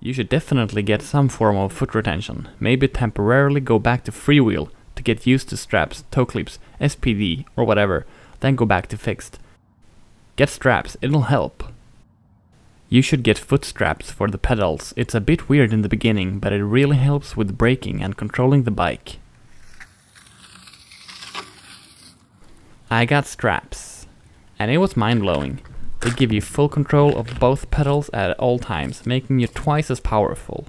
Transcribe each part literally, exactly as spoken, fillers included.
You should definitely get some form of foot retention, maybe temporarily go back to freewheel to get used to straps, toe clips, S P D or whatever, then go back to fixed. Get straps, it'll help. You should get foot straps for the pedals, it's a bit weird in the beginning but it really helps with braking and controlling the bike. I got straps, and it was mind-blowing. They give you full control of both pedals at all times, making you twice as powerful.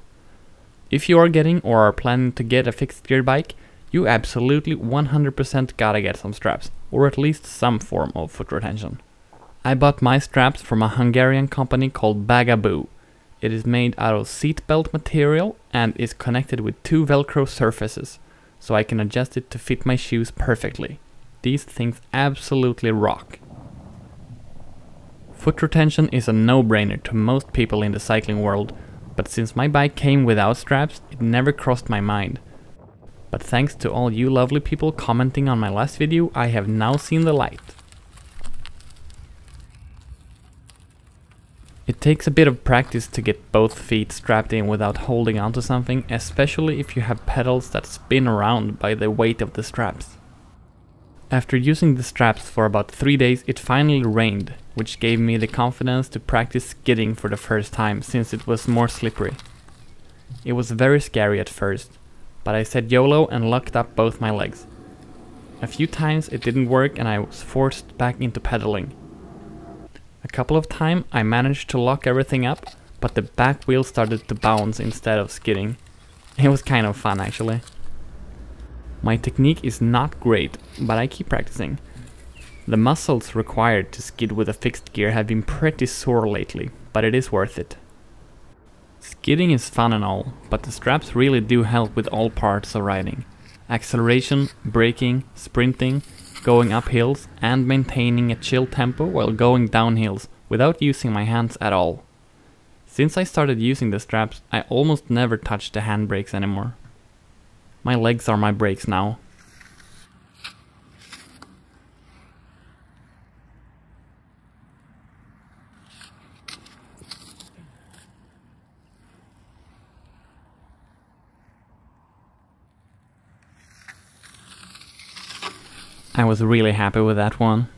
If you are getting or are planning to get a fixed gear bike, you absolutely one hundred percent gotta get some straps, or at least some form of foot retention. I bought my straps from a Hungarian company called Bagaboo. It is made out of seatbelt material and is connected with two Velcro surfaces, so I can adjust it to fit my shoes perfectly. These things absolutely rock. Foot retention is a no-brainer to most people in the cycling world, but since my bike came without straps, it never crossed my mind. But thanks to all you lovely people commenting on my last video, I have now seen the light. It takes a bit of practice to get both feet strapped in without holding onto something, especially if you have pedals that spin around by the weight of the straps. After using the straps for about three days, it finally rained, which gave me the confidence to practice skidding for the first time since it was more slippery. It was very scary at first, but I said YOLO and locked up both my legs. A few times it didn't work and I was forced back into pedaling. A couple of times I managed to lock everything up, but the back wheel started to bounce instead of skidding. It was kind of fun actually. My technique is not great, but I keep practicing. The muscles required to skid with a fixed gear have been pretty sore lately, but it is worth it. Skidding is fun and all, but the straps really do help with all parts of riding. Acceleration, braking, sprinting, going up hills and maintaining a chill tempo while going down hills without using my hands at all. Since I started using the straps, I almost never touch the handbrakes anymore. My legs are my brakes now. I was really happy with that one.